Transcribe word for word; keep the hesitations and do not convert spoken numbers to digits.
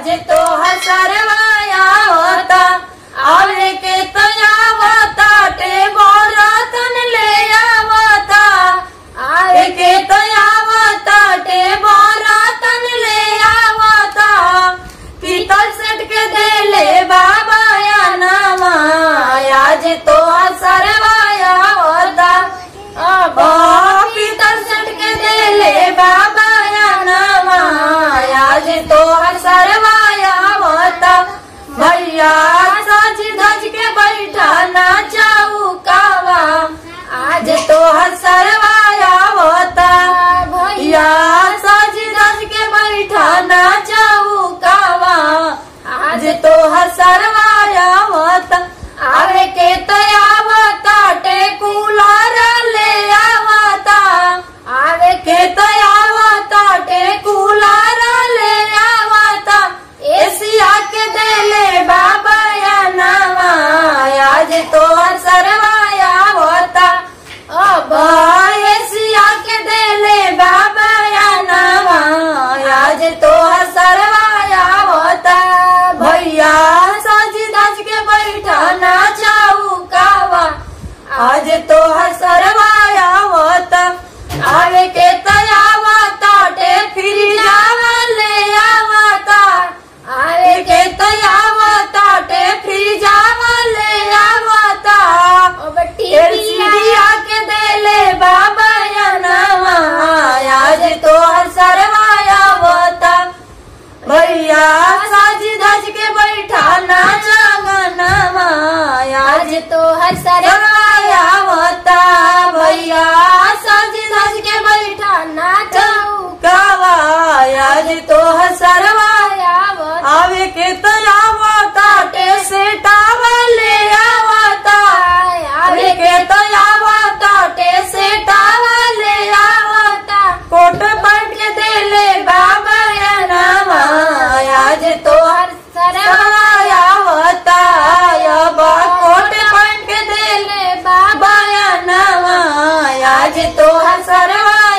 आज तो हसरवाया होता आवले के तया होता ते बोरा तन ले आवता आवले के तया होता ते बोरा तन ले आवता पीतल सेट के दे ले बाबा या नामा आज तो हसरवाया होता आ पीतल सेट के दे ले बाबा या नामा आज तो हसरवाया होता भैया साज धज के बैठा ना जाऊ कावा आज तो हसरवाया होता भैया साज धज के बैठा ना जाऊ कावा आज तो हसरवाया होता आवे के तया होता टेकूला ले आवता आवे के तया होता टेकूला तो हसरवाया होता सिया के दे ले बाबा या नामा आज तो हसरवाया होता भैया साजी दाज के बैठा ना जाऊ कावा आज तो हसरवाया होता आवे के तया होता टे फिर जावा ले आवता आवे के तया होता टे फिर जावा ले सिया के दे ले बाबा या नामा आज तो हसरवाया होता भैया साज धज के बैठा ना जागा नामा आज तो हसरवाया होता भैया साज धज के बैठा ना जाऊ कावा आज तो हसरवाया होता आवे के तया होता टे से टावा ले आवता आवे के तया होता टे से टावा ले आवता कोट पट के दे ले बाबा या नामा आज तो हसरवाया होता बा कोट पट के दे ले बाबा या नामा आज तो हसरवाया